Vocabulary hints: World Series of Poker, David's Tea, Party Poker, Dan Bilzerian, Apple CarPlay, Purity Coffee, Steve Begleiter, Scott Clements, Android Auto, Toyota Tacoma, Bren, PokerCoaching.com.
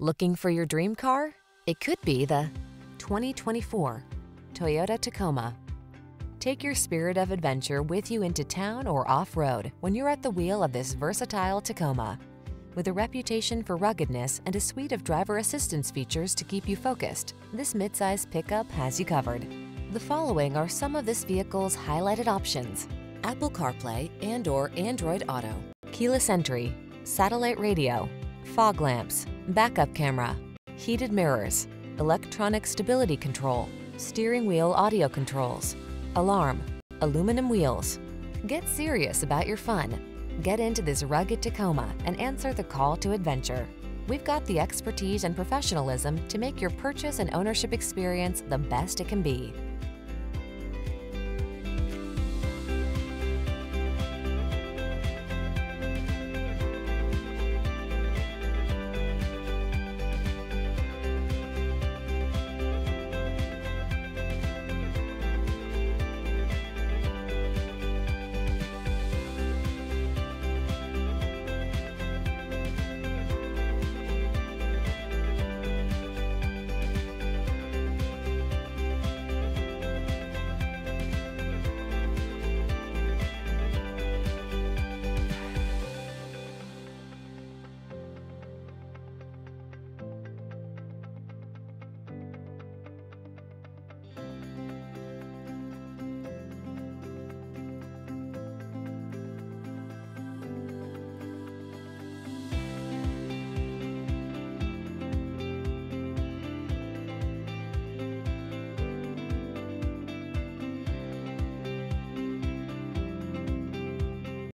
Looking for your dream car? It could be the 2024 Toyota Tacoma. Take your spirit of adventure with you into town or off-road when you're at the wheel of this versatile Tacoma. With a reputation for ruggedness and a suite of driver assistance features to keep you focused, this midsize pickup has you covered. The following are some of this vehicle's highlighted options: Apple CarPlay and/or Android Auto, keyless entry, satellite radio, fog lamps, backup camera, heated mirrors, electronic stability control, steering wheel audio controls, alarm, aluminum wheels. Get serious about your fun. Get into this rugged Tacoma and answer the call to adventure. We've got the expertise and professionalism to make your purchase and ownership experience the best it can be.